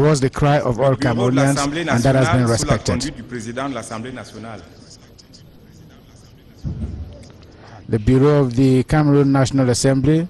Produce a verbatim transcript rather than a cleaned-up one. was the cry of all Cameroonians, and that has been respected. The Bureau of the Cameroon National Assembly